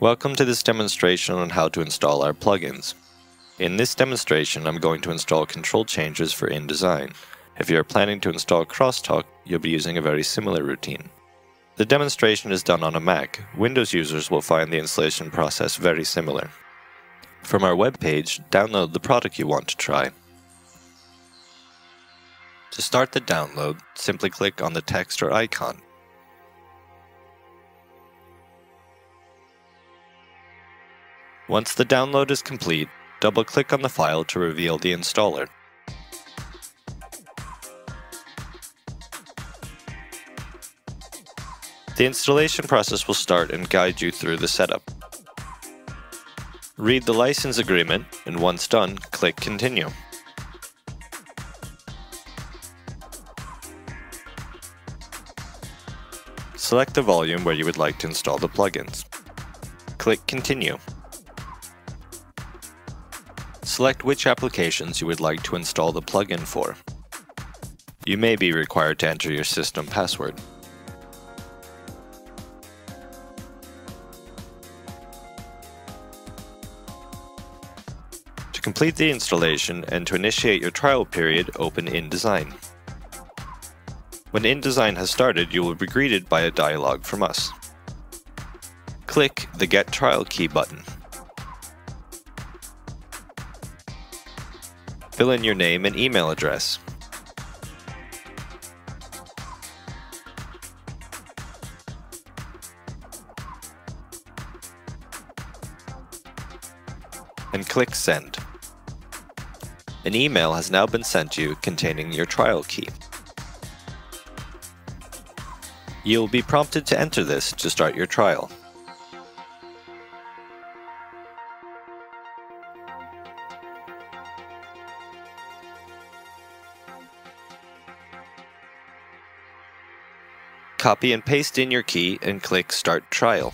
Welcome to this demonstration on how to install our plugins. In this demonstration, I'm going to install control changes for InDesign. If you are planning to install Crosstalk, you'll be using a very similar routine. The demonstration is done on a Mac. Windows users will find the installation process very similar. From our web page, download the product you want to try. To start the download, simply click on the text or icon. Once the download is complete, double-click on the file to reveal the installer. The installation process will start and guide you through the setup. Read the license agreement, and once done, click Continue. Select the volume where you would like to install the plugins. Click Continue. Select which applications you would like to install the plugin for. You may be required to enter your system password. To complete the installation and to initiate your trial period, open InDesign. When InDesign has started, you will be greeted by a dialog from us. Click the Get Trial Key button. Fill in your name and email address. And click Send. An email has now been sent to you containing your trial key. You will be prompted to enter this to start your trial. Copy and paste in your key and click Start Trial.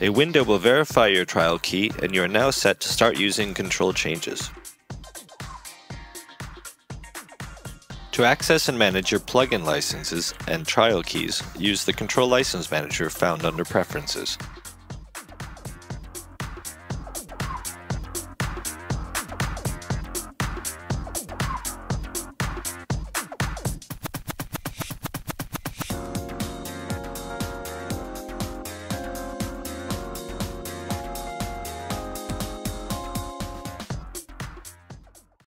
A window will verify your trial key, and you are now set to start using control changes. To access and manage your plugin licenses and trial keys, use the Control License Manager found under Preferences.